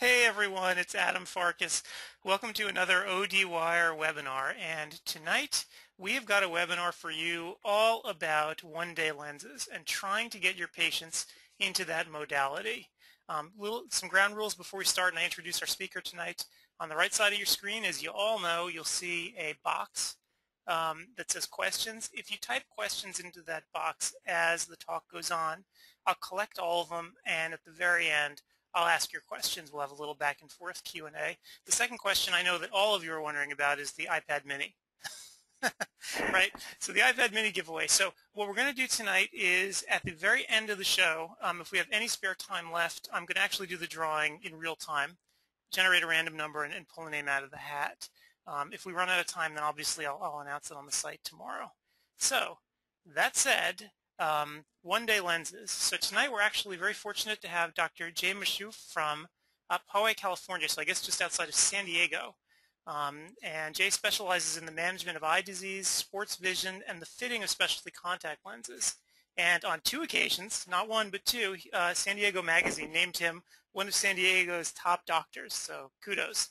Hey everyone, it's Adam Farkas. Welcome to another ODWire webinar, and tonight we've got a webinar for you all about 1-day lenses and trying to get your patients into that modality. Some ground rules before we start, and I introduce our speaker tonight. On the right side of your screen, as you all know, you'll see a box that says questions. If you type questions into that box as the talk goes on, I'll collect all of them, and at the very end I'll ask your questions. We'll have a little back and forth Q&A. The second question I know that all of you are wondering about is the iPad Mini, right? So the iPad Mini giveaway. So what we're going to do tonight is at the very end of the show, if we have any spare time left, I'm going to actually do the drawing in real time, generate a random number, and pull a name out of the hat. If we run out of time, then obviously I'll announce it on the site tomorrow. So that said, 1-day lenses. So tonight we're actually very fortunate to have Dr. Jay Mashouf from Poway, California, so I guess just outside of San Diego. And Jay specializes in the management of eye disease, sports vision, and the fitting of specialty contact lenses. And on two occasions, not one but two, San Diego Magazine named him one of San Diego's top doctors, so kudos.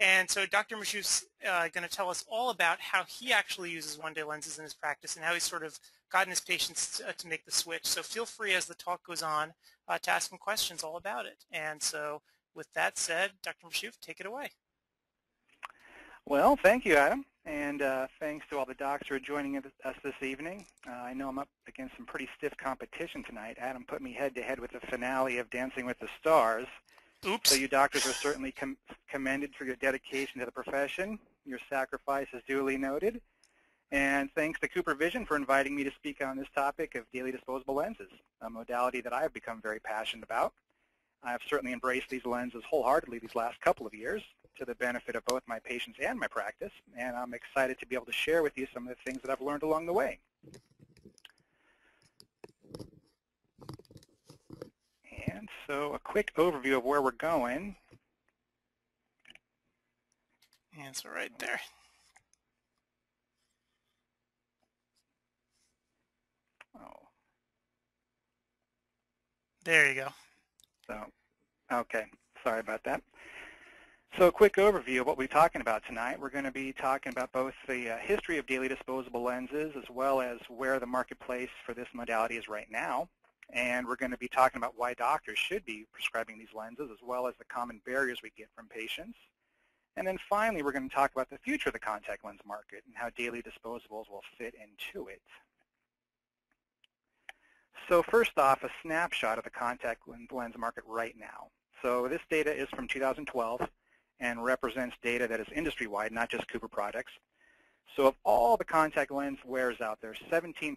And so Dr. Mashouf's going to tell us all about how he actually uses 1-day lenses in his practice and how he's sort of gotten his patients to make the switch. So feel free as the talk goes on to ask him questions all about it. And so with that said, Dr. Mashouf, take it away. Well, thank you, Adam. And thanks to all the docs who are joining us this evening. I know I'm up against some pretty stiff competition tonight. Adam put me head-to-head with the finale of Dancing with the Stars. Oops. So you doctors are certainly commended for your dedication to the profession. Your sacrifice is duly noted. And thanks to CooperVision for inviting me to speak on this topic of daily disposable lenses, a modality that I have become very passionate about. I have certainly embraced these lenses wholeheartedly these last couple of years to the benefit of both my patients and my practice, and I'm excited to be able to share with you some of the things that I've learned along the way. And so a quick overview of where we're going. And so right there. Oh. There you go. So, okay, sorry about that. So a quick overview of what we're talking about tonight. We're going to be talking about both the history of daily disposable lenses as well as where the marketplace for this modality is right now. And we're going to be talking about why doctors should be prescribing these lenses as well as the common barriers we get from patients. And then finally, we're going to talk about the future of the contact lens market and how daily disposables will fit into it. So first off, a snapshot of the contact lens market right now. So this data is from 2012 and represents data that is industry-wide, not just Cooper products. So of all the contact lens wearers out there, 17%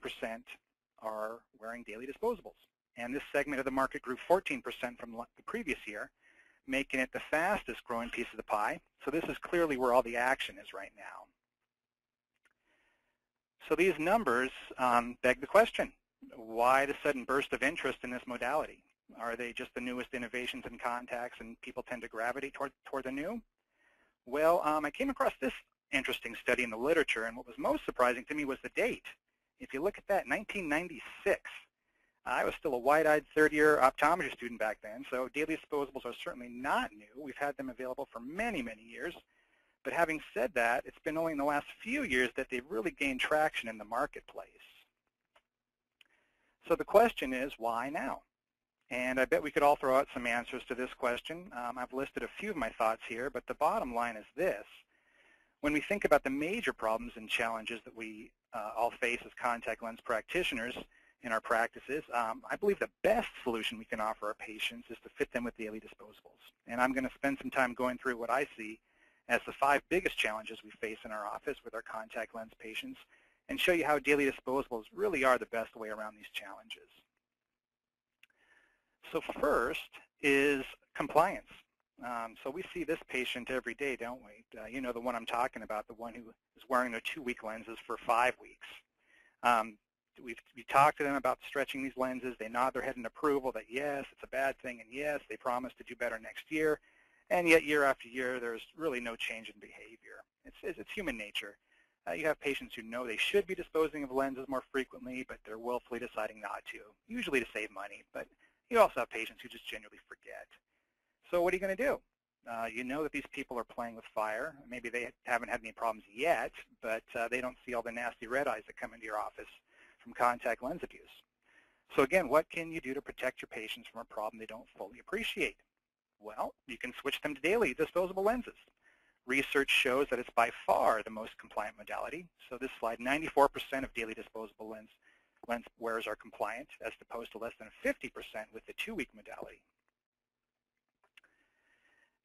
are wearing daily disposables. And this segment of the market grew 14% from the previous year, making it the fastest growing piece of the pie. So this is clearly where all the action is right now. So these numbers beg the question. Why the sudden burst of interest in this modality? Are they just the newest innovations in contacts and people tend to gravitate toward the new? Well, I came across this interesting study in the literature, and what was most surprising to me was the date. If you look at that, 1996. I was still a wide-eyed third-year optometry student back then, so daily disposables are certainly not new. We've had them available for many, many years. But having said that, it's been only in the last few years that they've really gained traction in the marketplace. So the question is, why now? And I bet we could all throw out some answers to this question. I've listed a few of my thoughts here, but the bottom line is this. When we think about the major problems and challenges that we all face as contact lens practitioners in our practices, I believe the best solution we can offer our patients is to fit them with daily disposables. And I'm going to spend some time going through what I see as the 5 biggest challenges we face in our office with our contact lens patients, and show you how daily disposables really are the best way around these challenges. So first is compliance. So we see this patient every day, don't we? You know the one I'm talking about, the one who is wearing their 2-week lenses for 5 weeks. We talk to them about stretching these lenses. They nod their head in approval that yes, it's a bad thing, and yes, they promise to do better next year. And yet year after year, there's really no change in behavior. It's human nature. You have patients who know they should be disposing of lenses more frequently, but they're willfully deciding not to, usually to save money. But you also have patients who just genuinely forget. So what are you going to do? You know that these people are playing with fire. Maybe they haven't had any problems yet, but they don't see all the nasty red eyes that come into your office from contact lens abuse. So again, what can you do to protect your patients from a problem they don't fully appreciate? Well, you can switch them to daily disposable lenses. Research shows that it's by far the most compliant modality. So this slide, 94% of daily disposable lens wearers are compliant, as opposed to less than 50% with the two-week modality.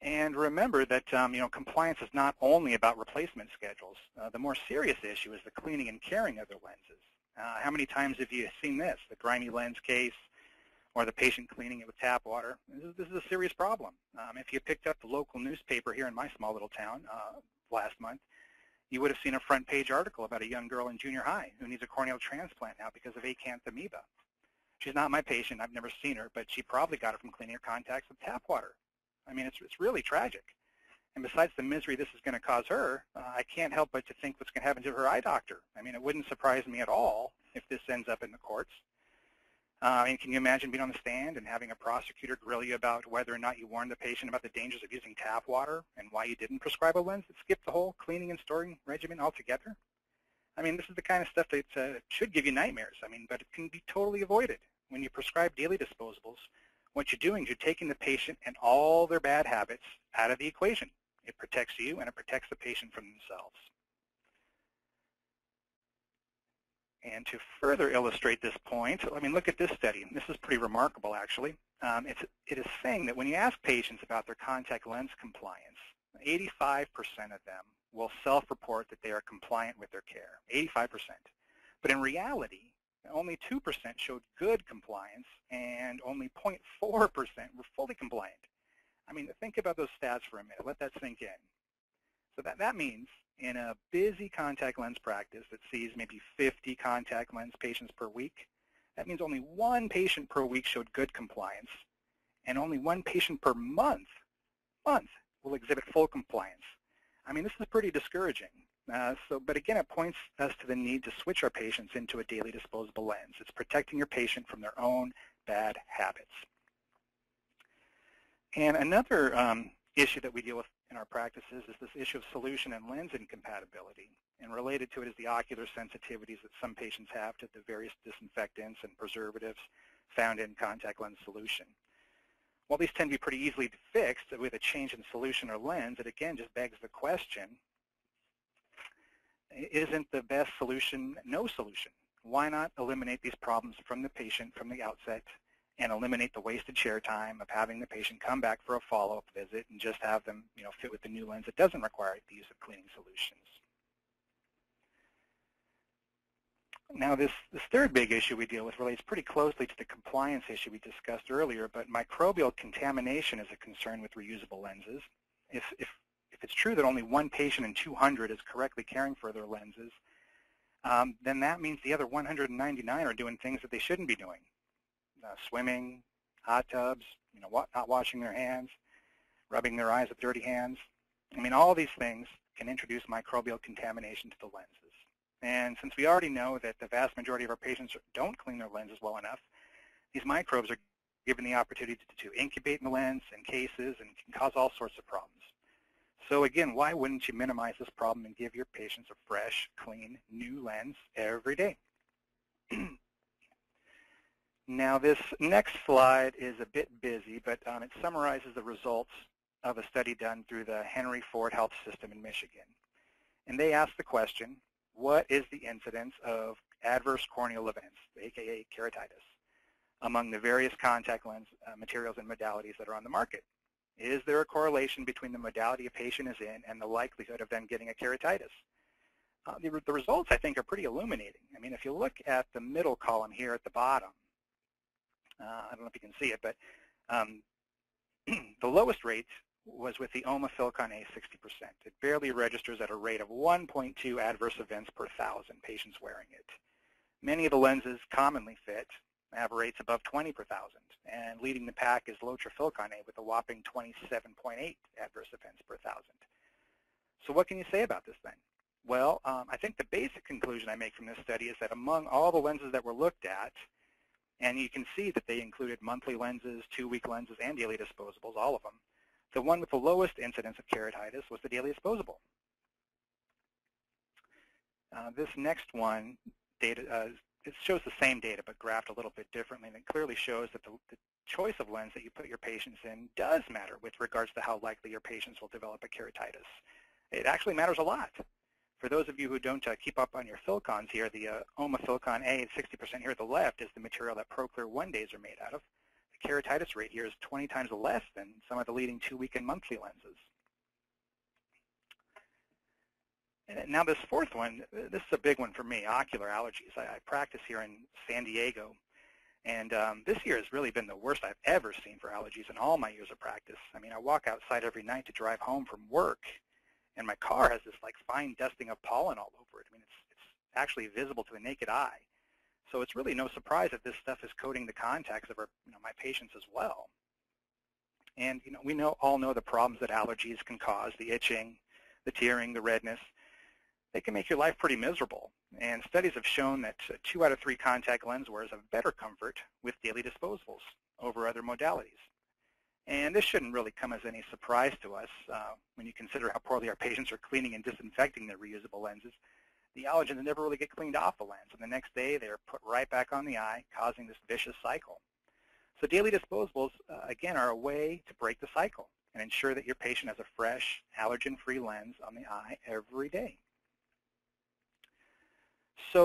And remember that compliance is not only about replacement schedules. The more serious issue is the cleaning and caring of the lenses. How many times have you seen this? The grimy lens case, or the patient cleaning it with tap water. This is a serious problem. If you picked up the local newspaper here in my small little town last month, you would have seen a front page article about a young girl in junior high who needs a corneal transplant now because of acanthamoeba. She's not my patient, I've never seen her, but she probably got it from cleaning her contacts with tap water. I mean, it's really tragic. And besides the misery this is going to cause her, I can't help but to think what's going to happen to her eye doctor. I mean, it wouldn't surprise me at all if this ends up in the courts. And can you imagine being on the stand and having a prosecutor grill you about whether or not you warned the patient about the dangers of using tap water and why you didn't prescribe a lens that skipped the whole cleaning and storing regimen altogether? I mean, this is the kind of stuff that should give you nightmares, but it can be totally avoided. When you prescribe daily disposables, what you're doing is you're taking the patient and all their bad habits out of the equation. It protects you and it protects the patient from themselves. And to further illustrate this point, look at this study. This is pretty remarkable, actually. It is saying that when you ask patients about their contact lens compliance, 85% of them will self-report that they are compliant with their care, 85%. But in reality, only 2% showed good compliance, and only 0.4% were fully compliant. Think about those stats for a minute. Let that sink in. So that means in a busy contact lens practice that sees maybe 50 contact lens patients per week, that means only one patient per week showed good compliance, and only one patient per month will exhibit full compliance. This is pretty discouraging. But again, it points us to the need to switch our patients into a daily disposable lens. It's protecting your patient from their own bad habits. And another issue that we deal with in our practices is this issue of solution and lens incompatibility. And related to it is the ocular sensitivities that some patients have to the various disinfectants and preservatives found in contact lens solution. While these tend to be pretty easily fixed with a change in solution or lens, it again just begs the question, isn't the best solution no solution? Why not eliminate these problems from the patient from the outset and eliminate the wasted chair time of having the patient come back for a follow-up visit and just have them fit with the new lens that doesn't require the use of cleaning solutions? Now this third big issue we deal with relates pretty closely to the compliance issue we discussed earlier, but microbial contamination is a concern with reusable lenses. If it's true that only one patient in 200 is correctly caring for their lenses, then that means the other 199 are doing things that they shouldn't be doing. Swimming, hot tubs, not washing their hands, rubbing their eyes with dirty hands. All these things can introduce microbial contamination to the lenses. And since we already know that the vast majority of our patients don't clean their lenses well enough, these microbes are given the opportunity to incubate in the lens and cases and can cause all sorts of problems. So again, why wouldn't you minimize this problem and give your patients a fresh, clean, new lens every day? Now this next slide is a bit busy, but it summarizes the results of a study done through the Henry Ford Health System in Michigan. And they asked the question, what is the incidence of adverse corneal events, aka keratitis, among the various contact lens materials and modalities that are on the market? Is there a correlation between the modality a patient is in and the likelihood of them getting a keratitis? The results, I think, are pretty illuminating. If you look at the middle column here at the bottom, I don't know if you can see it, but the lowest rate was with the Omafilcon A, 60%. It barely registers at a rate of 1.2 adverse events per 1,000 patients wearing it. Many of the lenses commonly have rates above 20 per 1,000, and leading the pack is Lotrafilcon A with a whopping 27.8 adverse events per 1,000. So what can you say about this then? Well, I think the basic conclusion I make from this study is that among all the lenses that were looked at, and you can see that they included monthly lenses, two-week lenses, and daily disposables, all of them, The one with the lowest incidence of keratitis was the daily disposable. This next one, it shows the same data but graphed a little bit differently, and it clearly shows that the choice of lens that you put your patients in does matter with regards to how likely your patients will develop a keratitis. It actually matters a lot. For those of you who don't keep up on your Philcons here, the Omafilcon A, 60% here at the left, is the material that ProClear 1-Days are made out of. The keratitis rate here is 20 times less than some of the leading 2-week and monthly lenses. And now this fourth one, this is a big one for me, ocular allergies. I practice here in San Diego, and this year has really been the worst I've ever seen for allergies in all my years of practice. I mean, I walk outside every night to drive home from work, and my car has this like fine dusting of pollen all over it. I mean, it's actually visible to the naked eye. So it's really no surprise that this stuff is coating the contacts of our, my patients as well. And we all know the problems that allergies can cause: the itching, the tearing, the redness. They can make your life pretty miserable. And studies have shown that 2 out of 3 contact lens wearers have better comfort with daily disposables over other modalities. And this shouldn't really come as any surprise to us when you consider how poorly our patients are cleaning and disinfecting their reusable lenses. The allergens never really get cleaned off the lens, and the next day they're put right back on the eye, causing this vicious cycle. So daily disposables, again, are a way to break the cycle and ensure that your patient has a fresh, allergen-free lens on the eye every day. So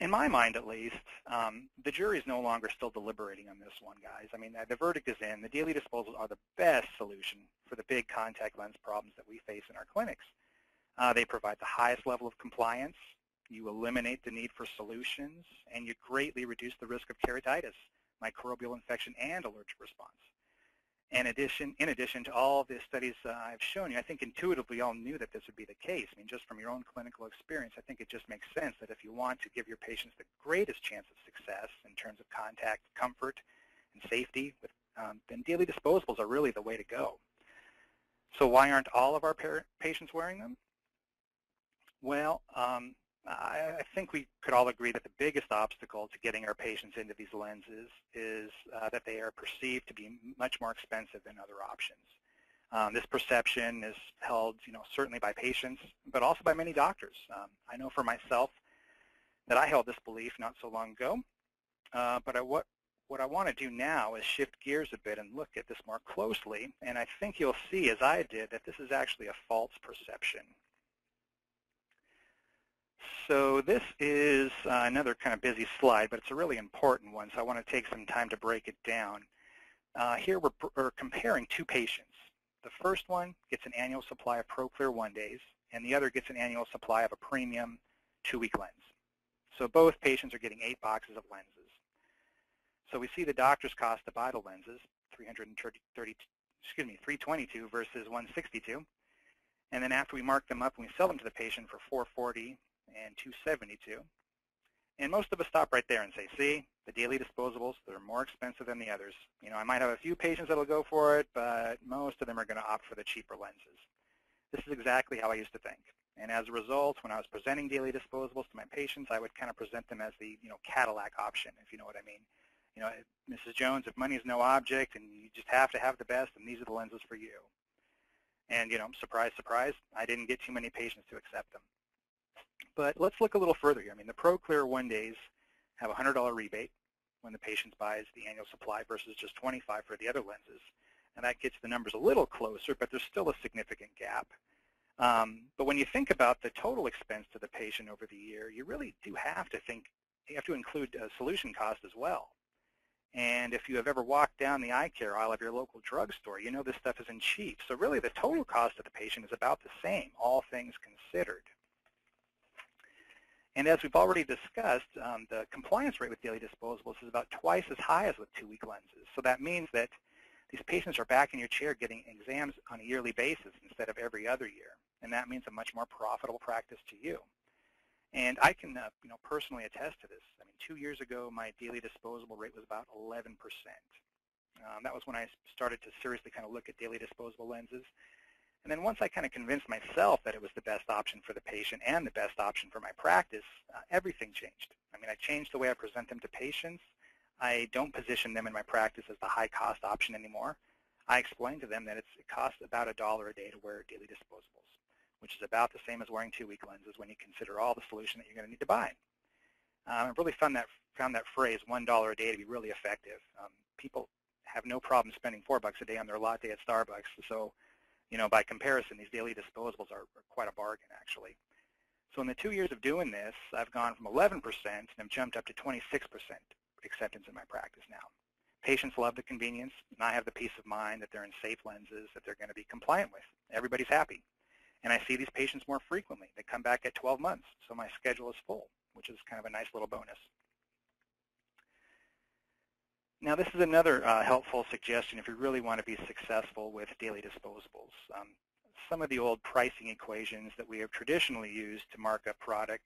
in my mind, at least, the jury is no longer still deliberating on this one, guys. I mean, the verdict is in. The daily disposables are the best solution for the big contact lens problems that we face in our clinics. They provide the highest level of compliance, you eliminate the need for solutions, and you greatly reduce the risk of keratitis, microbial infection, and allergic response. In addition to all the studies I've shown you, I think intuitively you all knew that this would be the case. I mean, just from your own clinical experience, I think it just makes sense that if you want to give your patients the greatest chance of success in terms of contact comfort and safety, then daily disposables are really the way to go. So why aren't all of our patients wearing them? Well, I think we could all agree that the biggest obstacle to getting our patients into these lenses is that they are perceived to be much more expensive than other options. This perception is held, certainly by patients, but also by many doctors. I know for myself that I held this belief not so long ago, but what I want to do now is shift gears a bit and look at this more closely, and I think you'll see, as I did, that this is actually a false perception. So this is another kind of busy slide, but it's a really important one, so I want to take some time to break it down. Here we're comparing two patients. The first one gets an annual supply of ProClear 1-Days, and the other gets an annual supply of a premium 2-week lens. So both patients are getting 8 boxes of lenses. So we see the doctor's cost to buy the lenses, $322 versus $162. And then after we mark them up and we sell them to the patient for $440 and $272. And most of us stop right there and say, see, the daily disposables, they're more expensive than the others. I might have a few patients that'll go for it, but most of them are going to opt for the cheaper lenses. This is exactly how I used to think. And as a result, when I was presenting daily disposables to my patients, I would kind of present them as the Cadillac option, if you know what I mean. Mrs. Jones, if money is no object and you just have to have the best, and these are the lenses for you. And surprise, surprise, I didn't get too many patients to accept them. But let's look a little further here. I mean, the ProClear 1-Days have a $100 rebate when the patient buys the annual supply versus just $25 for the other lenses. And that gets the numbers a little closer, but there's still a significant gap. But when you think about the total expense to the patient over the year, you really do have to think, you have to include solution cost as well. And if you have ever walked down the eye care aisle of your local drugstore, you know this stuff isn't cheap. So really the total cost of the patient is about the same, all things considered. And as we've already discussed, the compliance rate with daily disposables is about twice as high as with 2-week lenses. So that means that these patients are back in your chair getting exams on a yearly basis instead of every other year. And that means a much more profitable practice to you. And I can personally attest to this. I mean, 2 years ago, my daily disposable rate was about 11%. That was when I started to seriously kind of look at daily disposable lenses. And then once I kind of convinced myself that it was the best option for the patient and the best option for my practice, everything changed. I mean, I changed the way I present them to patients. I don't position them in my practice as the high-cost option anymore. I explained to them that it costs about $1 a day to wear daily disposables, which is about the same as wearing 2-week lenses when you consider all the solution that you're going to need to buy. I really found that phrase $1 a day to be really effective. People have no problem spending $4 a day on their latte at Starbucks. So, you know, by comparison, these daily disposables are quite a bargain, actually. So in the 2 years of doing this, I've gone from 11% and I've jumped up to 26% acceptance in my practice now. Patients love the convenience, and I have the peace of mind that they're in safe lenses that they're going to be compliant with. Everybody's happy. And I see these patients more frequently. They come back at 12 months, so my schedule is full, which is kind of a nice little bonus. Now, this is another helpful suggestion if you really want to be successful with daily disposables. Some of the old pricing equations that we have traditionally used to mark up product,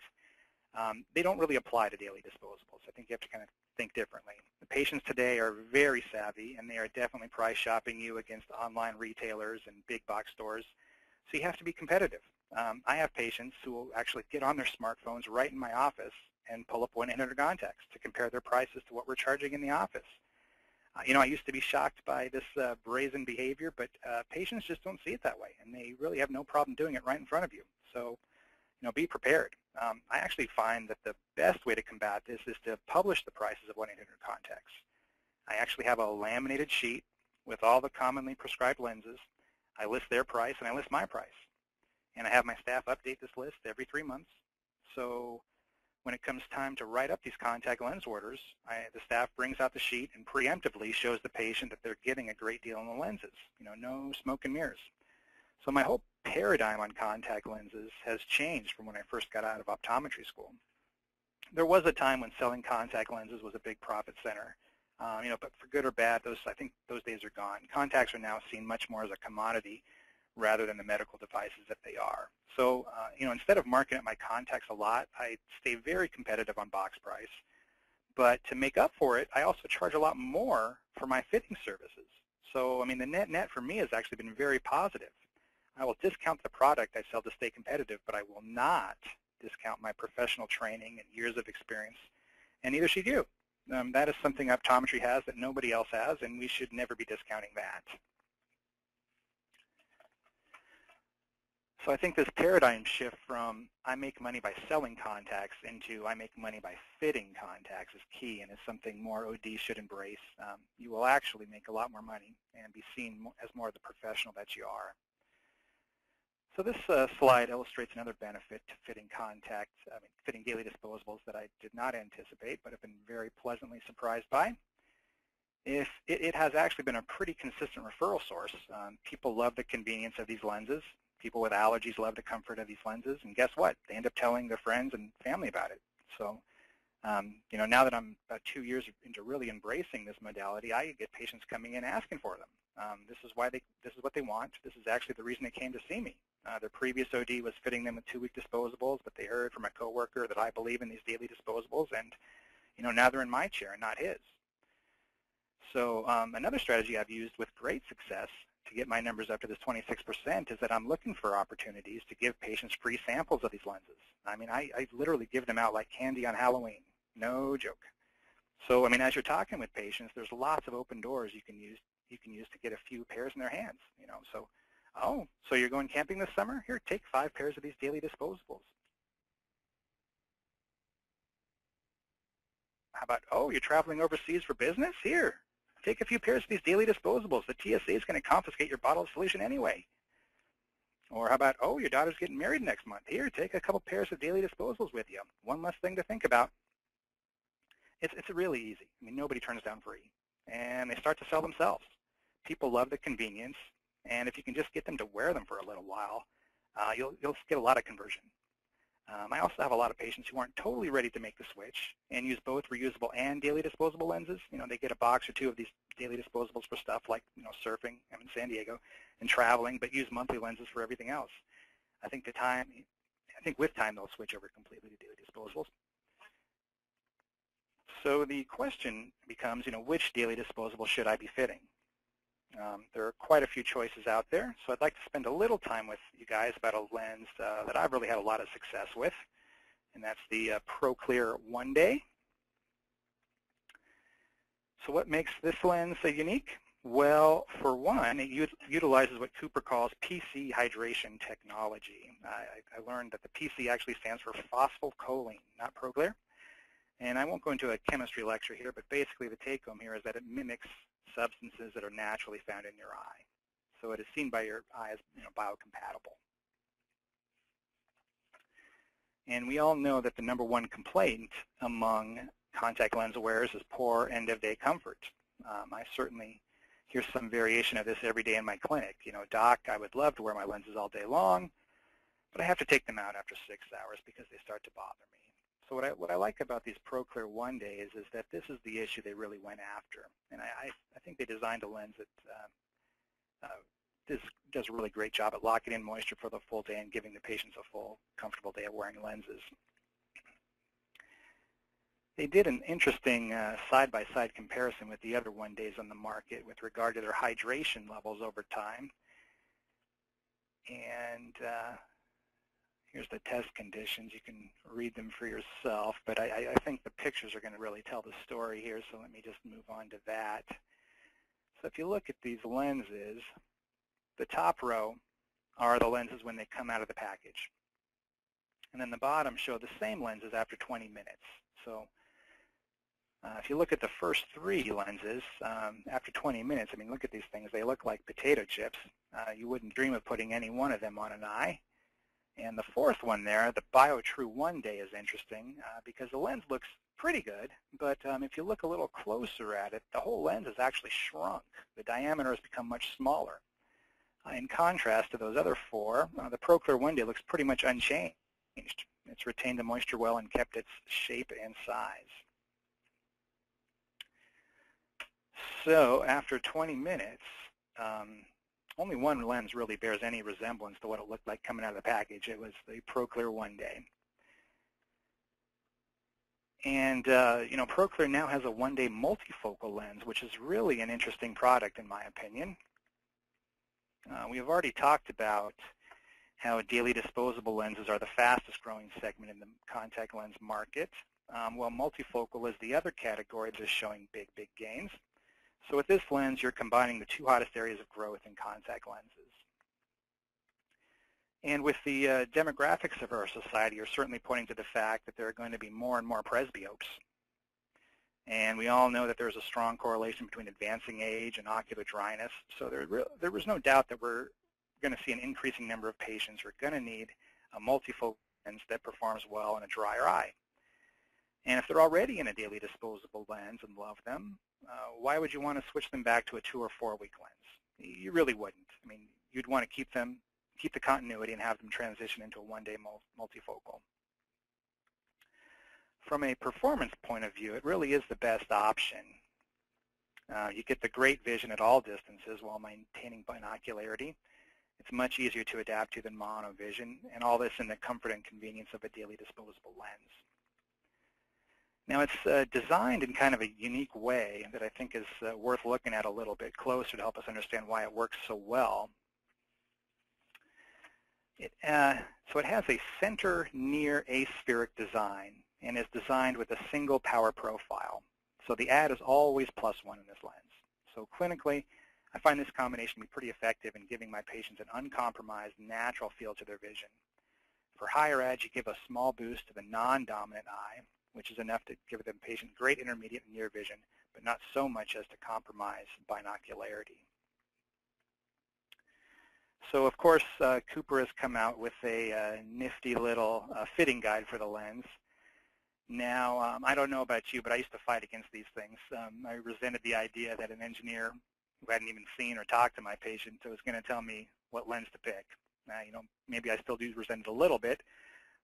they don't really apply to daily disposables. I think you have to kind of think differently. The patients today are very savvy, and they are definitely price shopping you against online retailers and big box stores, so you have to be competitive. I have patients who will actually get on their smartphones right in my office and pull up 1-800 Contacts to compare their prices to what we're charging in the office. You know, I used to be shocked by this brazen behavior, but patients just don't see it that way, and they really have no problem doing it right in front of you. So, you know, be prepared. I actually find that the best way to combat this is to publish the prices of 1-800 Contacts. I actually have a laminated sheet with all the commonly prescribed lenses. I list their price, and I list my price. And I have my staff update this list every 3 months. So when it comes time to write up these contact lens orders, the staff brings out the sheet and preemptively shows the patient that they're getting a great deal on the lenses. You know, no smoke and mirrors. So my whole paradigm on contact lenses has changed from when I first got out of optometry school. There was a time when selling contact lenses was a big profit center. You know, but for good or bad, I think those days are gone. Contacts are now seen much more as a commodity rather than the medical devices that they are. So, you know, instead of marking up my contacts a lot, I stay very competitive on box price. But to make up for it, I also charge a lot more for my fitting services. So, I mean, the net for me has actually been very positive. I will discount the product I sell to stay competitive, but I will not discount my professional training and years of experience, and neither should you. That is something optometry has that nobody else has, and we should never be discounting that. So I think this paradigm shift from I make money by selling contacts into I make money by fitting contacts is key and is something more OD should embrace. You will actually make a lot more money and be seen as more of the professional that you are. So this slide illustrates another benefit to fitting daily disposables that I did not anticipate but have been very pleasantly surprised by. It has actually been a pretty consistent referral source. People love the convenience of these lenses. People with allergies love the comfort of these lenses, and guess what? They end up telling their friends and family about it. So, you know, now that I'm about 2 years into really embracing this modality, I get patients coming in asking for them. This is what they want. This is actually the reason they came to see me. Their previous OD was fitting them with 2-week disposables, but they heard from a coworker that I believe in these daily disposables, and, you know, now they're in my chair and not his. So another strategy I've used with great success to get my numbers up to this 26% is that I'm looking for opportunities to give patients free samples of these lenses. I mean, I literally give them out like candy on Halloween. No joke. So, I mean, as you're talking with patients, there's lots of open doors you can use to get a few pairs in their hands, you know. So, oh, so you're going camping this summer? Here, take 5 pairs of these daily disposables. How about, oh, you're traveling overseas for business? Here. Take a few pairs of these daily disposables. The TSA is going to confiscate your bottle of solution anyway. Or how about, oh, your daughter's getting married next month. Here, take a couple pairs of daily disposables with you. One less thing to think about. It's really easy. I mean, nobody turns down free. And they start to sell themselves. People love the convenience. And if you can just get them to wear them for a little while, you'll get a lot of conversion. I also have a lot of patients who aren't totally ready to make the switch and use both reusable and daily disposable lenses. You know, they get a box or two of these daily disposables for stuff like, you know, surfing, I'm in San Diego, and traveling, but use monthly lenses for everything else. I think with time they'll switch over completely to daily disposables. So the question becomes, you know, which daily disposable should I be fitting? There are quite a few choices out there, so I'd like to spend a little time with you guys about a lens that I've really had a lot of success with, and that's the ProClear 1-Day. So what makes this lens unique? Well, for one, it utilizes what Cooper calls PC hydration technology. I learned that the PC actually stands for phosphocholine, not ProClear. And I won't go into a chemistry lecture here, but basically the take-home here is that it mimics substances that are naturally found in your eye. So it is seen by your eye as biocompatible. And we all know that the #1 complaint among contact lens wearers is poor end-of-day comfort. I certainly hear some variation of this every day in my clinic. You know, doc, I would love to wear my lenses all day long, but I have to take them out after 6 hours because they start to bother me. So what I like about these ProClear 1-Day is that this is the issue they really went after. And I think they designed a lens that this does a really great job at locking in moisture for the full day and giving the patients a full, comfortable day of wearing lenses. They did an interesting side-by-side comparison with the other 1-Days on the market with regard to their hydration levels over time. And here's the test conditions. You can read them for yourself, but I think the pictures are going to really tell the story here, so let me just move on to that. So if you look at these lenses, the top row are the lenses when they come out of the package. And then the bottom show the same lenses after 20 minutes. So if you look at the first 3 lenses, after 20 minutes, I mean, look at these things. They look like potato chips. You wouldn't dream of putting any one of them on an eye. And the fourth one there, the BioTrue 1-Day, is interesting because the lens looks pretty good, but if you look a little closer at it, the whole lens has actually shrunk. The diameter has become much smaller. In contrast to those other 4, the ProClear 1-Day looks pretty much unchanged. It's retained the moisture well and kept its shape and size. So after 20 minutes, only one lens really bears any resemblance to what it looked like coming out of the package. It was the ProClear 1-Day. And you know, ProClear now has a 1-Day multifocal lens, which is really an interesting product in my opinion. We have already talked about how daily disposable lenses are the fastest growing segment in the contact lens market. Well, multifocal is the other category that is showing big, big gains. So with this lens, you're combining the 2 hottest areas of growth in contact lenses. And with the demographics of our society, you're certainly pointing to the fact that there are going to be more and more presbyopes. And we all know that there's a strong correlation between advancing age and ocular dryness. So there was no doubt that we're going to see an increasing number of patients who are going to need a multifocal lens that performs well in a drier eye. And if they're already in a daily disposable lens and love them, why would you want to switch them back to a 2- or 4-week lens? You really wouldn't. I mean, you'd want to keep the continuity and have them transition into a 1-Day multifocal. From a performance point of view, it really is the best option. You get the great vision at all distances while maintaining binocularity. It's much easier to adapt to than monovision, and all this in the comfort and convenience of a daily disposable lens. Now, it's designed in kind of a unique way that I think is worth looking at a little bit closer to help us understand why it works so well. So it has a center near aspheric design and is designed with a single power profile. So the add is always +1 in this lens. So clinically, I find this combination to be pretty effective in giving my patients an uncompromised, natural feel to their vision. For higher ads, you give a small boost to the non-dominant eye, which is enough to give the patient great intermediate and near vision, but not so much as to compromise binocularity. So of course, Cooper has come out with a nifty little fitting guide for the lens. Now, I don't know about you, but I used to fight against these things. I resented the idea that an engineer who hadn't even seen or talked to my patient was going to tell me what lens to pick. Now, you know, maybe I still do resent it a little bit,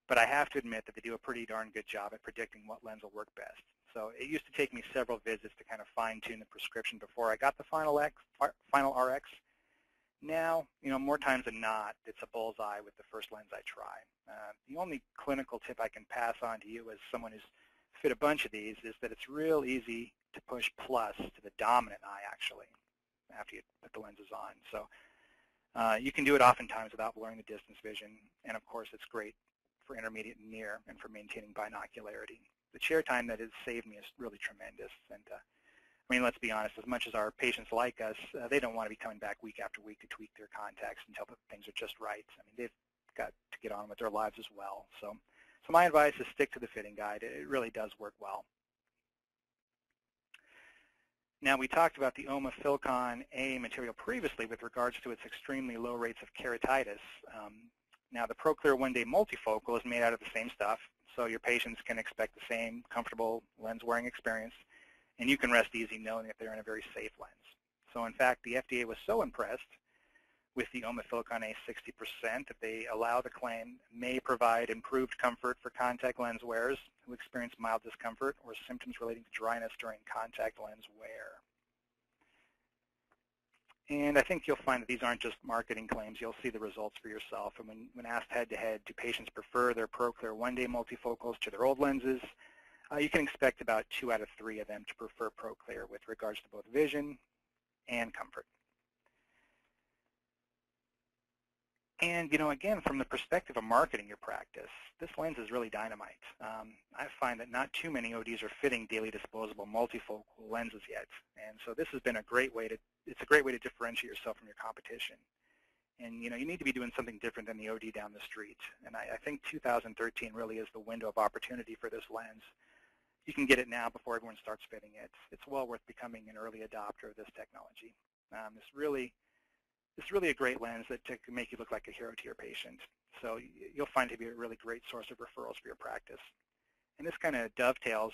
but I have to admit that they do a pretty darn good job at predicting what lens will work best. So it used to take me several visits to kind of fine-tune the prescription before I got the final RX. Now, you know, more times than not, it's a bullseye with the first lens I try. The only clinical tip I can pass on to you as someone who's fit a bunch of these is that it's real easy to push plus to the dominant eye, actually, after you put the lenses on. So you can do it oftentimes without blurring the distance vision, and of course, it's great for intermediate and near and for maintaining binocularity. The chair time that it's saved me is really tremendous, and I mean, let's be honest, as much as our patients like us, they don't want to be coming back week after week to tweak their contacts until things are just right. I mean, they've got to get on with their lives as well. So my advice is stick to the fitting guide. It really does work well. Now, we talked about the Omafilcon A material previously with regards to its extremely low rates of keratitis. Now, the ProClear 1-Day Multifocal is made out of the same stuff, so your patients can expect the same comfortable lens-wearing experience, and you can rest easy knowing that they're in a very safe lens. So, in fact, the FDA was so impressed with the Omafilcon A 60% that they allow the claim may provide improved comfort for contact lens wearers who experience mild discomfort or symptoms relating to dryness during contact lens wear. And I think you'll find that these aren't just marketing claims. You'll see the results for yourself. And when asked head-to-head, do patients prefer their ProClear 1-Day multifocals to their old lenses, you can expect about 2 out of 3 of them to prefer ProClear with regards to both vision and comfort. And, you know, again, from the perspective of marketing your practice, this lens is really dynamite. I find that not too many ODs are fitting daily disposable multifocal lenses yet. And so this has been a great way to, it's a great way to differentiate yourself from your competition. And, you know, you need to be doing something different than the OD down the street. And I think 2013 really is the window of opportunity for this lens. You can get it now before everyone starts fitting it. It's well worth becoming an early adopter of this technology. It's really a great lens that can make you look like a hero to your patient. So you'll find it to be a really great source of referrals for your practice. And this kind of dovetails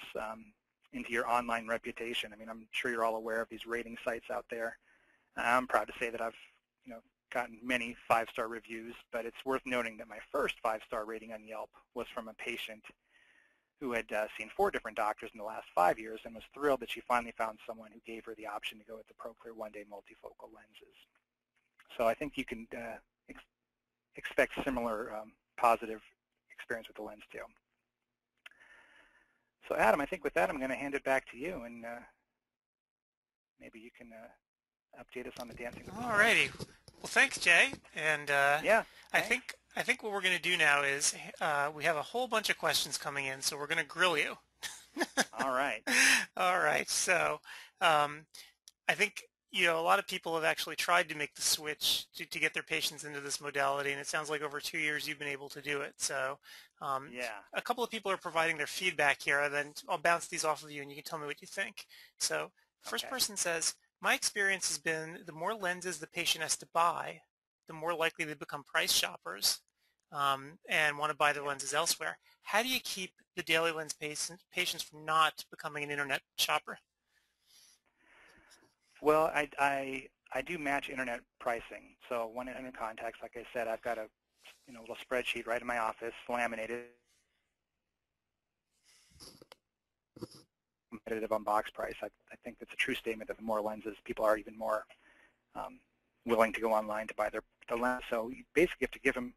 into your online reputation. I mean, I'm sure you're all aware of these rating sites out there. I'm proud to say that I've, you know, gotten many 5-star reviews, but it's worth noting that my first 5-star rating on Yelp was from a patient who had seen 4 different doctors in the last 5 years and was thrilled that she finally found someone who gave her the option to go with the ProClear 1-Day multifocal lenses. So I think you can expect similar positive experience with the lens too. So Adam, I think with that I'm going to hand it back to you, and maybe you can update us on the Dancing with the Stars. All righty. Well, thanks, Jay. And yeah, thanks. I think what we're going to do now is we have a whole bunch of questions coming in, so we're going to grill you. All right. All right. So I think, you know, a lot of people have actually tried to make the switch to get their patients into this modality, and it sounds like over 2 years you've been able to do it. So yeah, a couple of people are providing their feedback here, and then I'll bounce these off of you, and you can tell me what you think. So first person says, my experience has been the more lenses the patient has to buy, the more likely they become price shoppers and want to buy their lenses elsewhere. How do you keep the daily lens patients from not becoming an internet shopper? Well, I do match internet pricing. So 1-800 Contacts, like I said, I've got a little spreadsheet right in my office, laminated, competitive on box price. I think that's a true statement that the more lenses, people are even more willing to go online to buy their lens. So you basically have to give them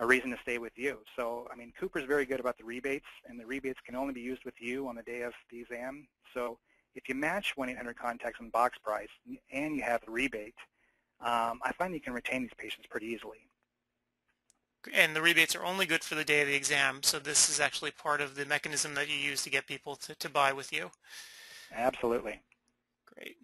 a reason to stay with you. So I mean, Cooper's very good about the rebates, and the rebates can only be used with you on the day of the exam. So if you match 1-800 Contacts on box price and you have a rebate, I find you can retain these patients pretty easily. And the rebates are only good for the day of the exam, so this is actually part of the mechanism that you use to get people to buy with you. Absolutely. Great.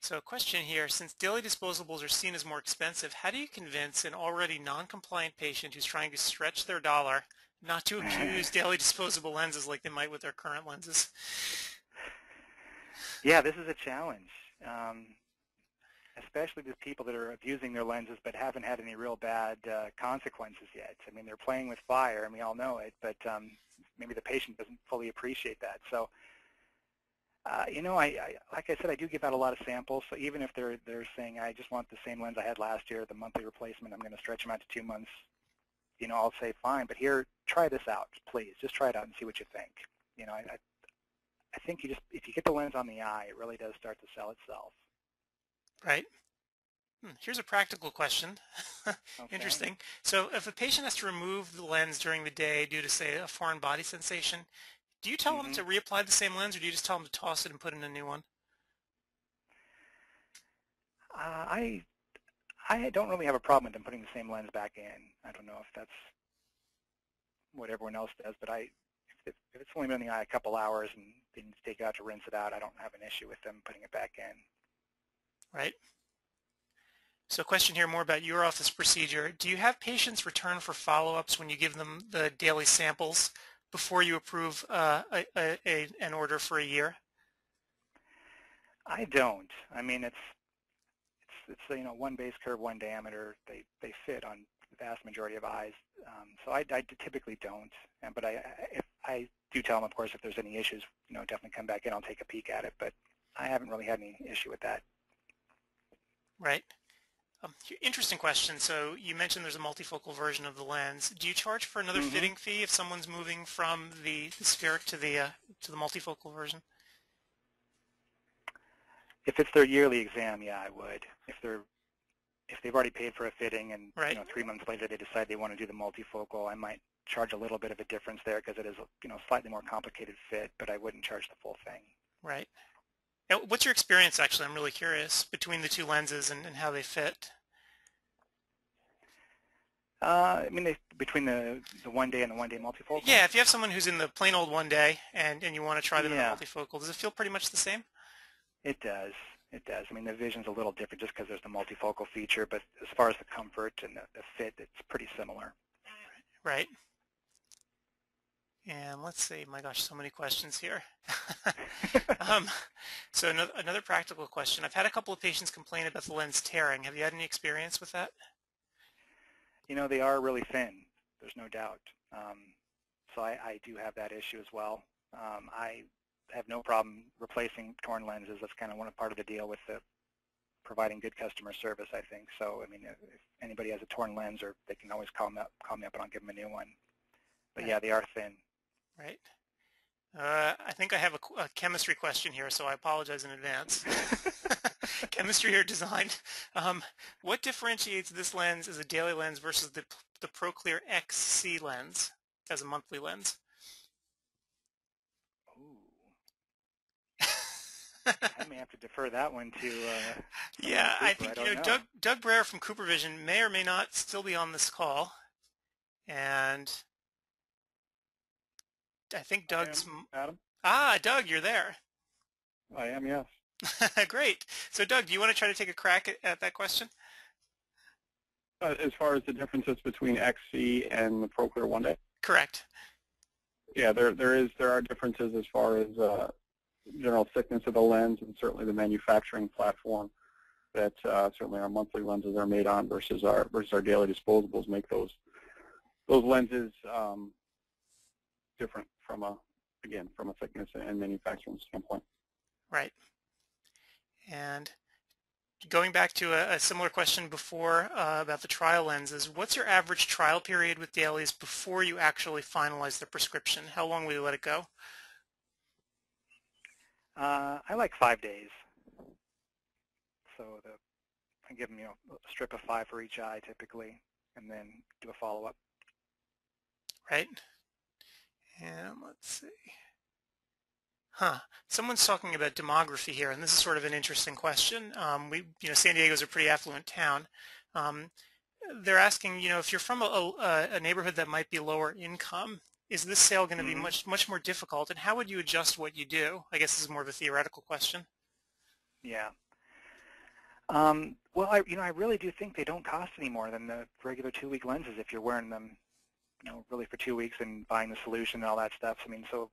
So a question here, since daily disposables are seen as more expensive, how do you convince an already non-compliant patient who's trying to stretch their dollar not to accuse daily disposable lenses like they might with their current lenses? Yeah, this is a challenge, especially with people that are abusing their lenses but haven't had any real bad consequences yet. I mean, they're playing with fire, and we all know it, but maybe the patient doesn't fully appreciate that. So, you know, I like I said, I do give out a lot of samples, so even if they're saying, I just want the same lens I had last year, the monthly replacement, I'm going to stretch them out to 2 months, you know, I'll say, fine, but here, try this out, please. Just try it out and see what you think. You know, I think you just, if you get the lens on the eye, it really does start to sell itself. Right. Here's a practical question. Interesting. So if a patient has to remove the lens during the day due to, say, a foreign body sensation, do you tell them to reapply the same lens, or do you just tell them to toss it and put in a new one? I don't really have a problem with them putting the same lens back in. I don't know if that's what everyone else does, but I, if if it's only been in the eye a couple hours and didn't take it out to rinse it out, I don't have an issue with them putting it back in. Right. So a question here more about your office procedure. Do you have patients return for follow-ups when you give them the daily samples before you approve an order for a year? I don't. I mean, it's you know, one base curve, one diameter. They fit on the vast majority of eyes. So I typically don't. But I do tell them, of course, if there's any issues, you know, definitely come back in. I'll take a peek at it. But I haven't really had any issue with that. Right. Interesting question. So you mentioned there's a multifocal version of the lens. Do you charge for another fitting fee if someone's moving from the spheric to the multifocal version? If it's their yearly exam, yeah, I would. If they've already paid for a fitting and right. you know, 3 months later they decide they want to do the multifocal, I might charge a little bit of a difference there because it is a slightly more complicated fit, but I wouldn't charge the full thing. Right. Now, what's your experience, actually? I'm really curious, between the two lenses and how they fit. I mean, between the 1-Day and the 1-Day multifocal? Yeah, if you have someone who's in the plain old 1-Day and you want to try them yeah. in the multifocal, does it feel pretty much the same? It does. It does. I mean, the vision's a little different just because there's the multifocal feature, but as far as the comfort and the fit, it's pretty similar. Right. And let's see, my gosh, so many questions here. So another practical question. I've had a couple of patients complain about the lens tearing. Have you had any experience with that? You know, they are really thin. There's no doubt. So I do have that issue as well. I have no problem replacing torn lenses. That's kind of part of the deal with providing good customer service, I think. So, I mean, if anybody has a torn lens, or they can always call me up and I'll give them a new one. But, yeah, they are thin. Right. I think I have a chemistry question here, so I apologize in advance. Chemistry or design. What differentiates this lens as a daily lens versus the ProClear XC lens as a monthly lens? Ooh. I may have to defer that one to yeah, I think, you know, Doug Brayer from CooperVision may or may not still be on this call. And I think Doug's... Adam? Ah, Doug, you're there. I am, yes. Great. So, Doug, do you want to try to take a crack at that question? As far as the differences between XC and the ProClear 1-Day? Correct. Yeah, there are differences as far as general thickness of the lens and certainly the manufacturing platform that certainly our monthly lenses are made on versus our daily disposables make those lenses different from a thickness and manufacturing standpoint. Right. And going back to a similar question before about the trial lenses, what's your average trial period with dailies before you actually finalize the prescription? How long will you let it go? I like 5 days. So I give them a strip of 5 for each eye typically, and then do a follow-up. Right. And let's see. Someone's talking about demography here, and this is sort of an interesting question. San Diego's a pretty affluent town. They're asking, if you're from a neighborhood that might be lower income, is this sale going to be much more difficult? And how would you adjust what you do? I guess this is more of a theoretical question. Yeah. Well, I really do think they don't cost any more than the regular 2-week lenses if you're wearing them really for 2 weeks and buying the solution and all that stuff. I mean, so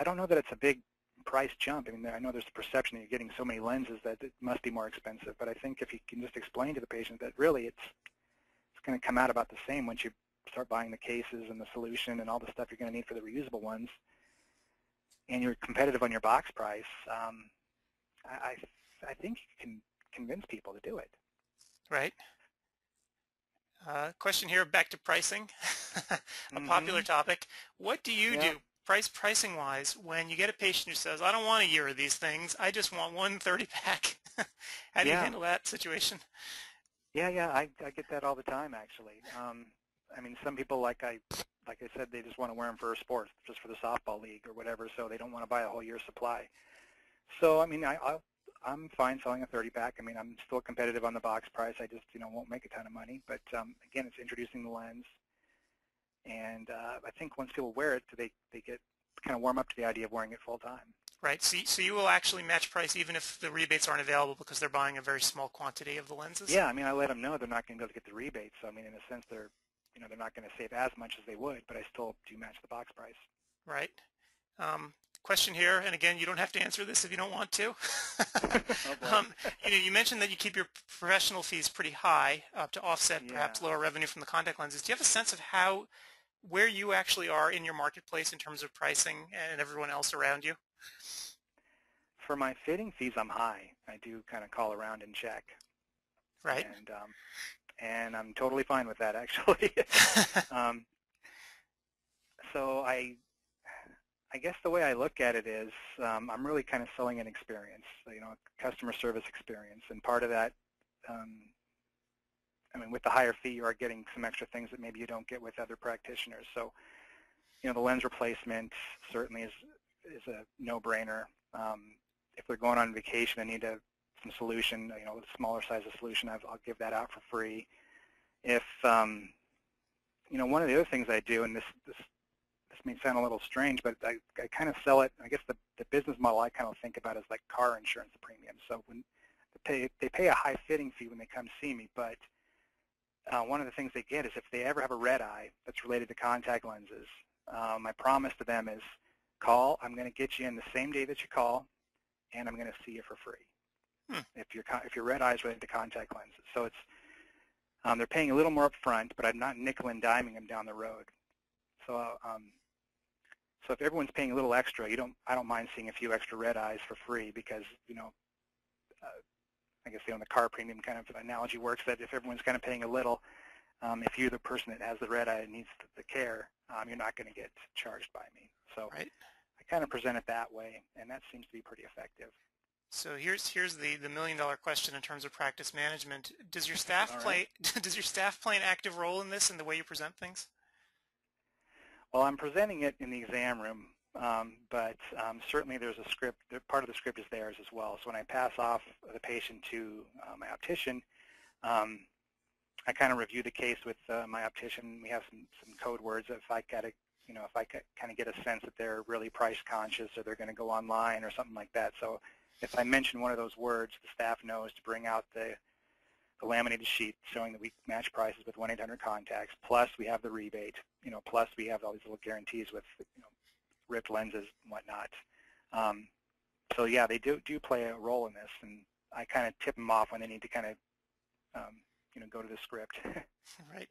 I don't know that it's a big price jump. I mean, I know there's a perception that you're getting so many lenses that it must be more expensive, but I think if you can just explain to the patient that really it's going to come out about the same once you start buying the cases and the solution and all the stuff you're going to need for the reusable ones, and you're competitive on your box price, I think you can convince people to do it. Right. Question here back to pricing, a popular topic. What do you do pricing-wise when you get a patient who says, I don't want a year of these things, I just want one 30-pack? How do you handle that situation? Yeah, I get that all the time, actually. I mean, some people, like I said, they just want to wear them for a sport, just for the softball league or whatever, so they don't want to buy a whole year's supply. So, I mean, I'm fine selling a 30-pack. I mean, I'm still competitive on the box price. I just, won't make a ton of money. But, again, it's introducing the lens. And I think once people wear it, they get kind of warm up to the idea of wearing it full time. Right. So you will actually match price even if the rebates aren't available because they're buying a very small quantity of the lenses? Yeah. I mean, I let them know they're not going to be able to get the rebates. So, I mean, in a sense, they're not going to save as much as they would, but I still do match the box price. Right. Question here, and again, you don't have to answer this if you don't want to. You mentioned that you keep your professional fees pretty high to offset perhaps lower revenue from the contact lenses. Do you have a sense of where you actually are in your marketplace in terms of pricing and everyone else around you? For my fitting fees, I'm high. I do kind of call around and check. Right. And I'm totally fine with that, actually. So I guess the way I look at it is I'm really kind of selling an experience, a customer service experience. And part of that, I mean, with the higher fee, you are getting some extra things that maybe you don't get with other practitioners. So, the lens replacement certainly is a no-brainer. If they're going on vacation and need some solution, a smaller size of solution, I'll give that out for free. If, one of the other things I do, and this may sound a little strange, but I kind of sell it. I guess the business model I kind of think about is like car insurance premiums. So when they pay a high fitting fee when they come see me, but one of the things they get is if they ever have a red eye that's related to contact lenses, my promise to them is call. I'm going to get you in the same day that you call, and I'm going to see you for free if your red eye is related to contact lenses. So it's they're paying a little more up front, but I'm not nickel and diming them down the road. So so if everyone's paying a little extra, I don't mind seeing a few extra red eyes for free because, I guess the car premium kind of analogy works that if everyone's kind of paying a little, if you're the person that has the red eye and needs the care, you're not going to get charged by me. So right. I kind of present it that way, and that seems to be pretty effective. So here's the million-dollar question in terms of practice management. Does your staff play an active role in this in the way you present things? Well, I'm presenting it in the exam room, but certainly there's a script. Part of the script is theirs as well. So when I pass off the patient to my optician, I kind of review the case with my optician. We have some code words. If I kind of get a sense that they're really price conscious or they're going to go online or something like that. So if I mention one of those words, the staff knows to bring out the laminated sheet showing that we match prices with 1-800 Contacts, plus we have the rebate, plus we have all these little guarantees with, ripped lenses and whatnot. So yeah, they do play a role in this, and I kind of tip them off when they need to kind of, go to the script. Right.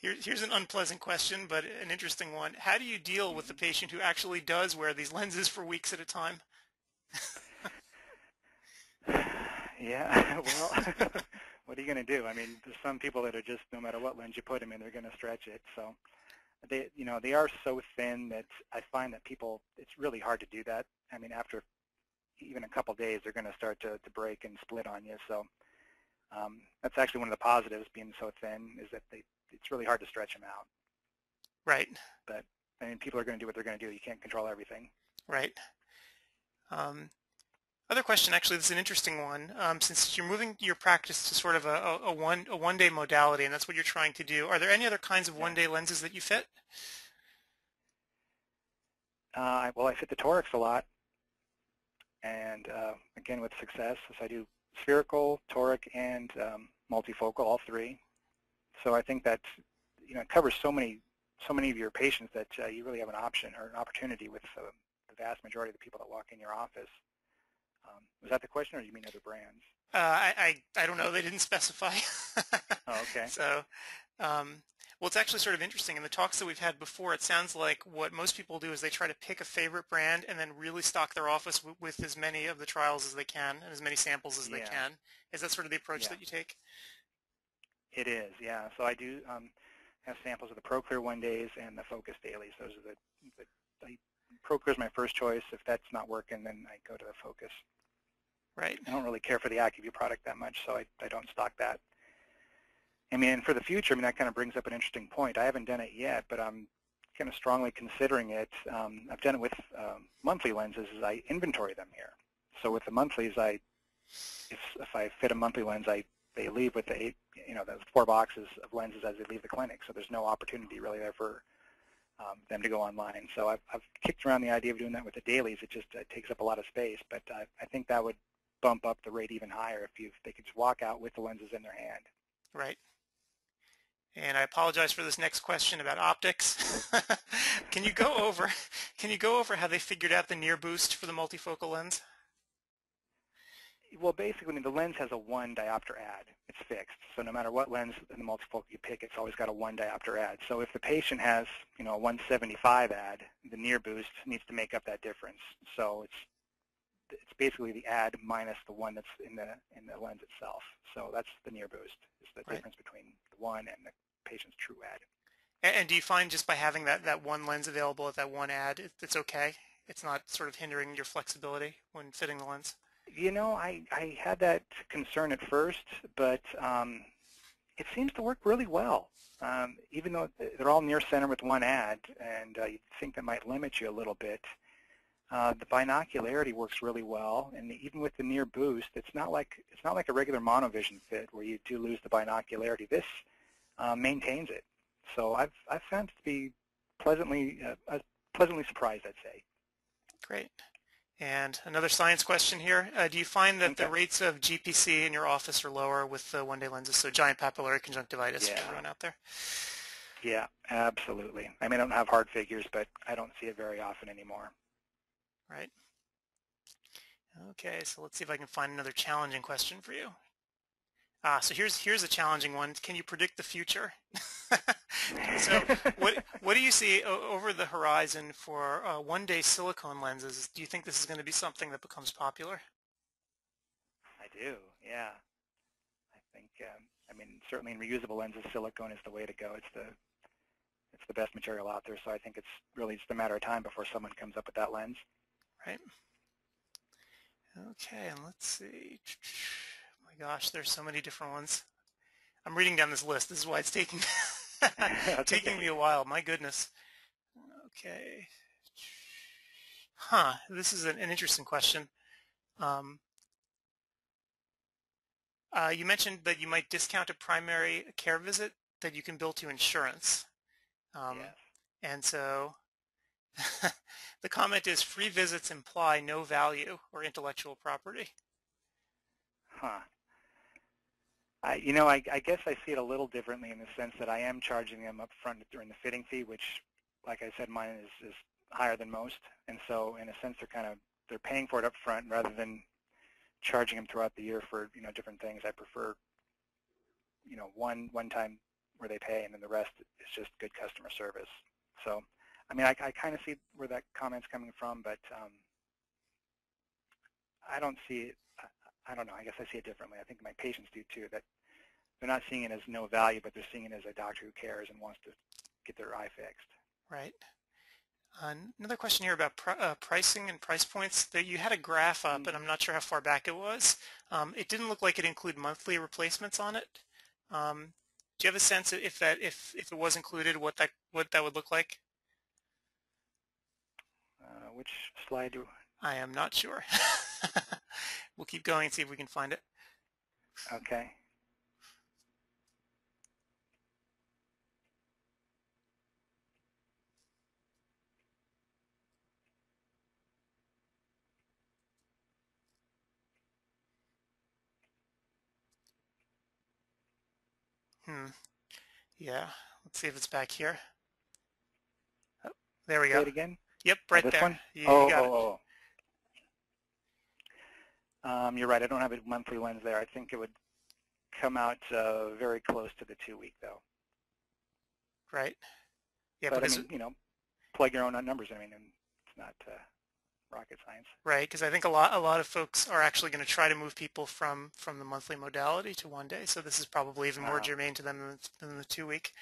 Here's an unpleasant question, but an interesting one. How do you deal with the patient who actually does wear these lenses for weeks at a time? Yeah, well, what are you going to do? I mean, there's some people that are just, no matter what lens you put them in, they're going to stretch it. So, they are so thin that I find that people, it's really hard to do that. I mean, after even a couple of days, they're going to start to break and split on you. So, that's actually one of the positives being so thin is that it's really hard to stretch them out. Right. But, I mean, people are going to do what they're going to do. You can't control everything. Right. Other question, actually, this is an interesting one. Since you're moving your practice to sort of a one-day modality, and that's what you're trying to do, are there any other kinds of one-day lenses that you fit? Well, I fit the torics a lot, and again, with success. So I do spherical, toric, and multifocal, all three. So I think that it covers so many of your patients that you really have an option or an opportunity with the vast majority of the people that walk in your office. Was that the question, or do you mean other brands? I don't know. They didn't specify. Oh, okay. So, well, it's actually sort of interesting. In the talks that we've had before, it sounds like what most people do is they try to pick a favorite brand and then really stock their office with as many of the trials as they can and as many samples as they can. Is that sort of the approach that you take? It is, yeah. So I do have samples of the ProClear 1-Days and the Focus Dailies. Those are the ProClear is my first choice. If that's not working, then I go to the Focus. Right. I don't really care for the Acuvue product that much, so I don't stock that. I mean, for the future, that kind of brings up an interesting point. I haven't done it yet, but I'm kind of strongly considering it. I've done it with monthly lenses. Is I inventory them here. So with the monthlies, if I fit a monthly lens, I they leave with the 8, you know, those 4 boxes of lenses as they leave the clinic. So there's no opportunity really there for them to go online. So I've kicked around the idea of doing that with the dailies. It just takes up a lot of space, but I think that would bump up the rate even higher if they could just walk out with the lenses in their hand. Right. And I apologize for this next question about optics. Can you go over how they figured out the near boost for the multifocal lens? Well, basically, I mean, the lens has a 1 diopter add. It's fixed. So no matter what lens in the multifocal you pick, it's always got a 1 diopter add. So if the patient has, you know, a 175 add, the near boost needs to make up that difference. So it's basically the add minus the 1 that's in the lens itself. So that's the near boost. It's the right difference between the 1 and the patient's true add. And do you find just by having that 1 lens available at that 1 add, it's okay? It's not sort of hindering your flexibility when fitting the lens? You know, I had that concern at first, but it seems to work really well. Even though they're all near center with 1 add, and you think that might limit you a little bit, the binocularity works really well, and even with the near boost, it's not like a regular monovision fit where you do lose the binocularity. This maintains it, so I've found it to be pleasantly surprised, I'd say. Great. And another science question here. Do you find that the rates of GPC in your office are lower with the 1-day lenses, so giant papillary conjunctivitis for everyone out there? Yeah, absolutely. I mean, I don't have hard figures, but I don't see it very often anymore. Right. Okay, so let's see if I can find another challenging question for you. So here's a challenging one. Can you predict the future? So what do you see over the horizon for 1-day silicone lenses? Do you think this is going to be something that becomes popular? I do, yeah. I think, I mean, certainly in reusable lenses, silicone is the way to go. It's the best material out there, so I think it's really just a matter of time before someone comes up with that lens. Right. Okay, and let's see. Gosh, there's so many different ones. I'm reading down this list. This is why it's taking me a while. My goodness. Okay. Huh. This is an interesting question. You mentioned that you might discount a primary care visit that you can bill to insurance. Yes. And so the comment is, free visits imply no value or intellectual property. Huh. I guess I see it a little differently in the sense that I am charging them up front during the fitting fee, which, like I said, mine is higher than most. And so, in a sense, they're paying for it up front rather than charging them throughout the year for, you know, different things. I prefer, you know, one time where they pay, and then the rest is just good customer service. So, I mean, I kind of see where that comment's coming from, but I don't see it. I don't know. I guess I see it differently. I think my patients do too. That they're not seeing it as no value, but they're seeing it as a doctor who cares and wants to get their eye fixed. Right. Another question here about pricing and price points. You had a graph up, and I'm not sure how far back it was. It didn't look like it included monthly replacements on it. Do you have a sense if it was included, what that would look like? Which slide do? I am not sure. We'll keep going and see if we can find it. Okay. Yeah. Let's see if it's back here. Oh, there we go. Say it again? Yep, right there. Yeah, you got it. You're right. I don't have a monthly lens there. I think it would come out very close to the 2-week, though. Right. Yeah, but I mean, you know, plug your own numbers. I mean, it's not rocket science. Right, because I think a lot of folks are actually going to try to move people from the monthly modality to 1-day. So this is probably even more germane to them than the 2-week.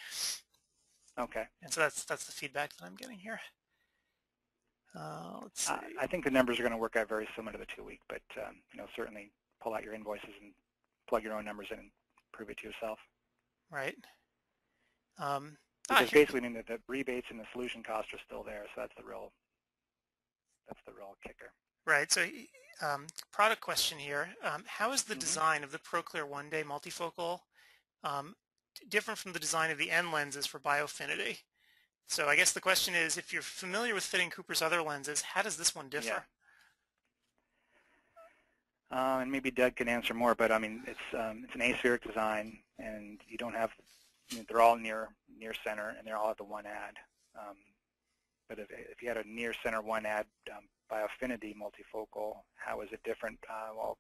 Okay. And so that's the feedback that I'm getting here. Let's see. I think the numbers are going to work out very similar to the 2-week, but you know, certainly pull out your invoices and plug your own numbers in and prove it to yourself. Right. Because basically, I mean, the rebates and the solution costs are still there, so that's the real kicker. Right. So product question here. How is the design of the ProClear 1-Day Multifocal different from the design of the N lenses for Biofinity? So I guess the question is, if you're familiar with fitting Cooper's other lenses, how does this one differ? Yeah. And maybe Doug can answer more, but I mean, it's an aspheric design, and you don't have, you know, they're all near center, and they all have the one add. But if you had a near center one add Biofinity multifocal, how is it different? Well,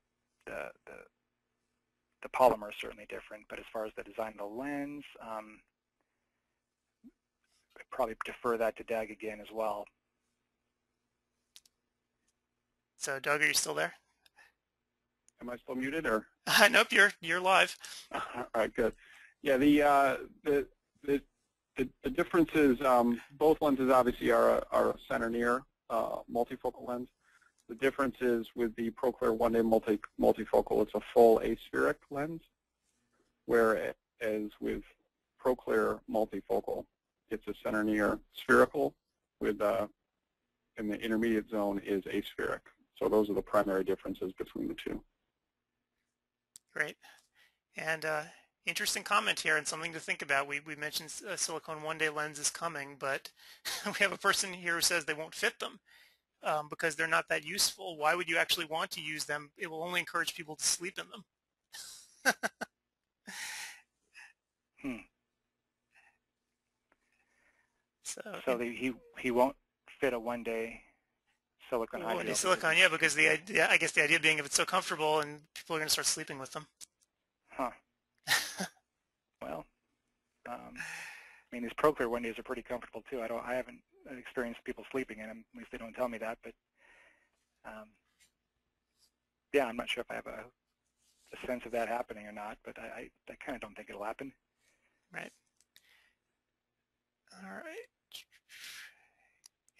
the polymer is certainly different, but as far as the design of the lens, I'd probably defer that to Doug again as well. So, Doug, are you still there? Am I still muted, or? Nope, you're live. All right, good. Yeah, the difference is both lenses obviously are a center near multifocal lens. The difference is with the ProClear 1-Day multifocal, it's a full aspheric lens, whereas with ProClear multifocal, it's a center near spherical, with in the intermediate zone is aspheric. So those are the primary differences between the two. Great, and interesting comment here and something to think about. We mentioned a silicone 1-Day lens is coming, but we have a person here who says they won't fit them because they're not that useful. Why would you actually want to use them? It will only encourage people to sleep in them. So he won't fit a 1-Day silicone. One-day silicone, yeah, because I guess the idea being if it's so comfortable and people are going to start sleeping with them. Huh. Well, I mean, these ProClear 1-Days are pretty comfortable too. I haven't experienced people sleeping in them. At least they don't tell me that. But yeah, I'm not sure if I have a sense of that happening or not. But I kind of don't think it'll happen. Right. All right.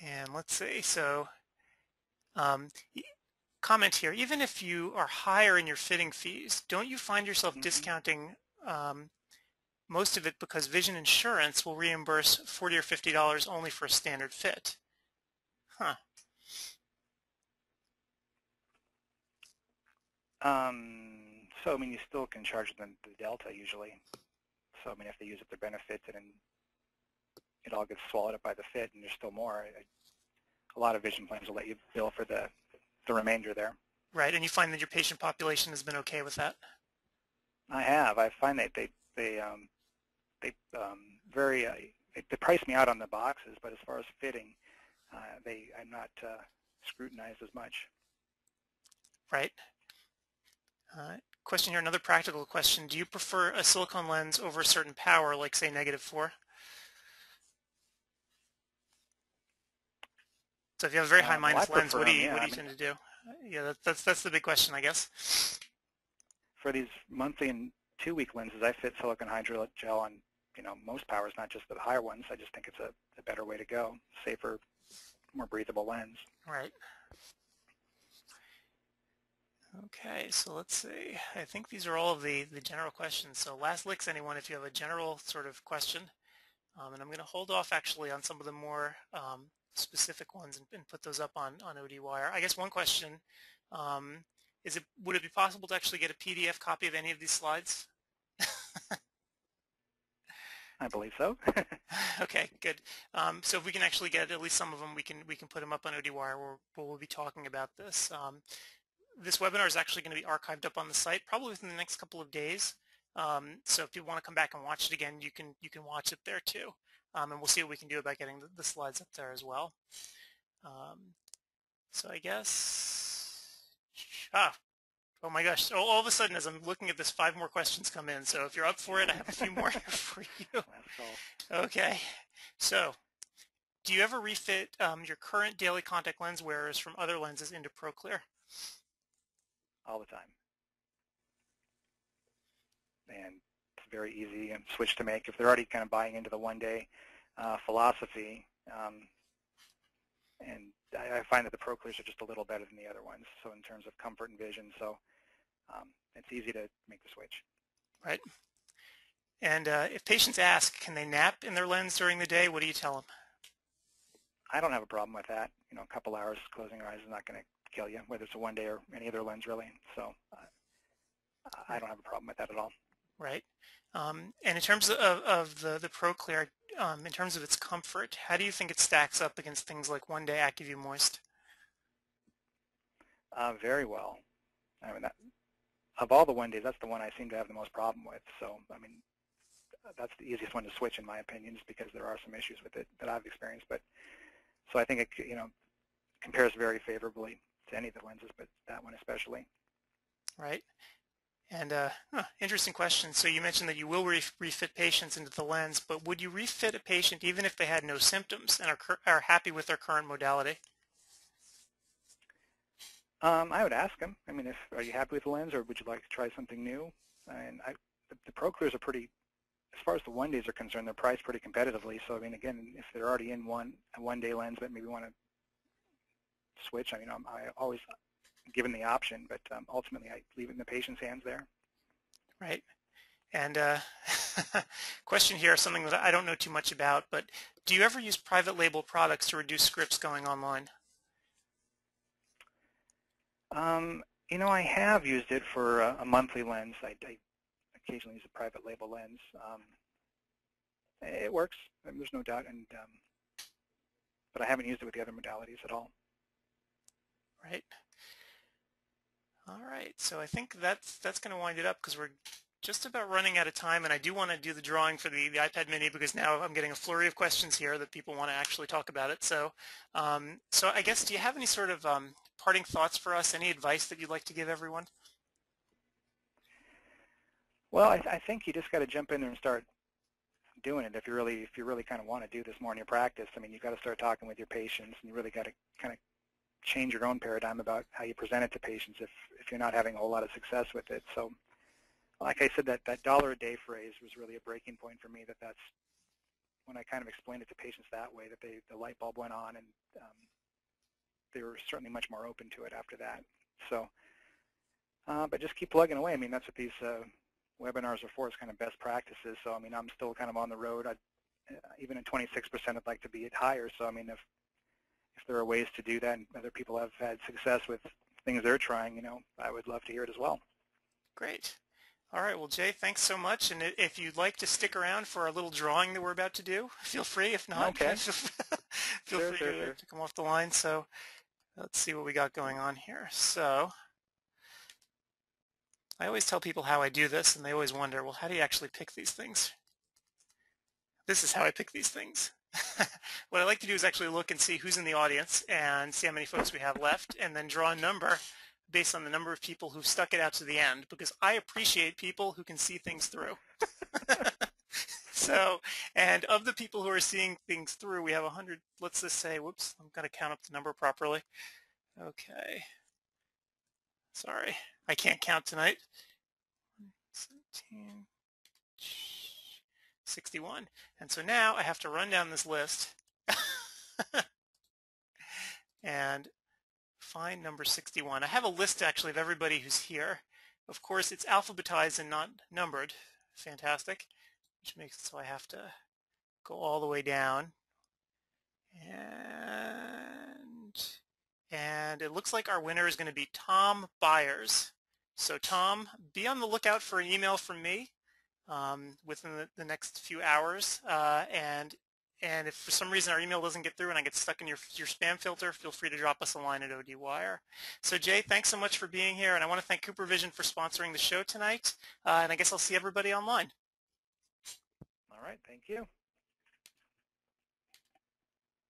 And let's see, so comment here, even if you are higher in your fitting fees, don't you find yourself discounting most of it because vision insurance will reimburse $40 or $50 only for a standard fit? Huh. So, I mean, you still can charge them the delta usually. So, I mean, if they use up their benefits and it all gets swallowed up by the fit, and there's still more. A lot of vision plans will let you bill for the remainder there. Right, and you find that your patient population has been okay with that? I have. I find that they price me out on the boxes, but as far as fitting, I'm not scrutinized as much. Right. Question here, another practical question. Do you prefer a silicone lens over a certain power, like say -4? So if you have a very high minus lens, what do you tend to do? Yeah, that's the big question, I guess. For these monthly and 2-week lenses, I fit silicone hydrogel on, you know, most powers, not just the higher ones. I just think it's a better way to go, safer, more breathable lens. Right. Okay, so let's see. I think these are all of the general questions. So last licks, anyone, if you have a general sort of question, and I'm going to hold off actually on some of the more specific ones and put those up on ODWire. I guess one question is, would it be possible to actually get a PDF copy of any of these slides? I believe so. Okay, good. So if we can actually get at least some of them, we can put them up on ODWire where we'll be talking about this. This webinar is actually going to be archived up on the site probably within the next couple of days. So if you want to come back and watch it again, you can watch it there too. And we'll see what we can do about getting the slides up there as well. So I guess, oh my gosh, so all of a sudden as I'm looking at this, 5 more questions come in. So if you're up for it, I have a few more here for you. Okay, so do you ever refit your current daily contact lens wearers from other lenses into ProClear? All the time. And very easy switch to make. If they're already kind of buying into the 1-Day philosophy, and I find that the ProClears are just a little better than the other ones, so in terms of comfort and vision, so it's easy to make the switch. Right. And if patients ask, can they nap in their lens during the day, what do you tell them? I don't have a problem with that. You know, a couple hours closing your eyes is not going to kill you, whether it's a 1-Day or any other lens, really. So I don't have a problem with that at all. Right. And in terms of the ProClear, in terms of its comfort, how do you think it stacks up against things like 1-Day Acuvue Moist? Very well. I mean, of all the 1-Days, that's the one I seem to have the most problem with. So, I mean, that's the easiest one to switch, in my opinion, just because there are some issues with it that I've experienced. But so I think it, you know, compares very favorably to any of the lenses, but that one especially. Right. And interesting question. So you mentioned that you will refit patients into the lens, but would you refit a patient even if they had no symptoms and are happy with their current modality? I would ask them. I mean, are you happy with the lens, or would you like to try something new? And the ProClears are pretty, as far as the 1-Days are concerned, they're priced pretty competitively. So I mean, again, if they're already in a 1-Day lens that maybe want to switch, I mean, I always given the option, but ultimately I leave it in the patient's hands there. Right. And question here, something that I don't know too much about, but do you ever use private label products to reduce scripts going online? You know, I have used it for a monthly lens. I occasionally use a private label lens. It works, there's no doubt, and but I haven't used it with the other modalities at all. Right. All right, so I think that's going to wind it up because we're just about running out of time, and I do want to do the drawing for the iPad Mini because now I'm getting a flurry of questions here that people want to actually talk about it. So, so I guess, do you have any sort of parting thoughts for us, any advice that you'd like to give everyone? Well, I think you just got to jump in there and start doing it if you really kind of want to do this more in your practice. I mean, you've got to start talking with your patients, and you really got to kind of change your own paradigm about how you present it to patients if you're not having a whole lot of success with it. So like I said, that $1 a day phrase was really a breaking point for me. That's when I kind of explained it to patients that way, that the light bulb went on, and they were certainly much more open to it after that. So, but just keep plugging away. I mean, that's what these webinars are for, is kind of best practices. So I mean, I'm still kind of on the road. Even at 26%, I'd like to be at higher. So I mean, if there are ways to do that and other people have had success with things they're trying, you know, I would love to hear it as well. Great. All right, well, Jay, thanks so much. And if you'd like to stick around for our little drawing that we're about to do, feel free. If not, okay. feel free to come off the line. So let's see what we got going on here. So I always tell people how I do this, and they always wonder, well, how do you actually pick these things? This is how I pick these things. What I like to do is actually look and see who's in the audience and see how many folks we have left, and then draw a number based on the number of people who've stuck it out to the end, because I appreciate people who can see things through. So, and of the people who are seeing things through, we have 100, let's just say, whoops, I'm going to count up the number properly. Okay. Sorry, I can't count tonight. 17. 61. And so now I have to run down this list and find number 61. I have a list actually of everybody who's here. Of course, it's alphabetized and not numbered. Fantastic. Which makes it so I have to go all the way down. And it looks like our winner is going to be Tom Byers. So Tom, be on the lookout for an email from me within the next few hours, and if for some reason our email doesn't get through and I get stuck in your spam filter, feel free to drop us a line at ODWire. So Jay, thanks so much for being here, and I want to thank CooperVision for sponsoring the show tonight, and I guess I'll see everybody online. All right, thank you.